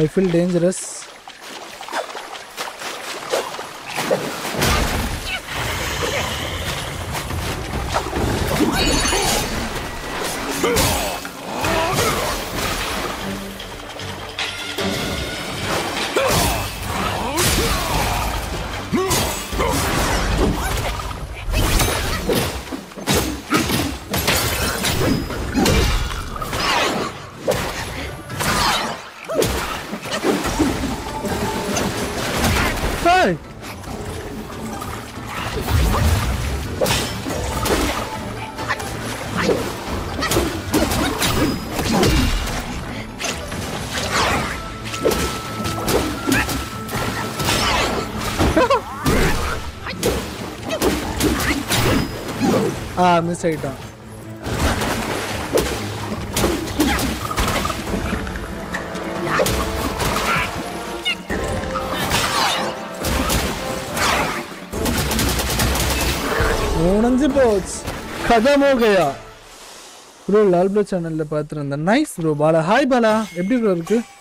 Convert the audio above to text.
I feel dangerous. Ah, miss it down. Khadam ho gaya. Bro, Lal Bro channel le paathranda. Nice bro, Bala. Hi Bala. Every bro.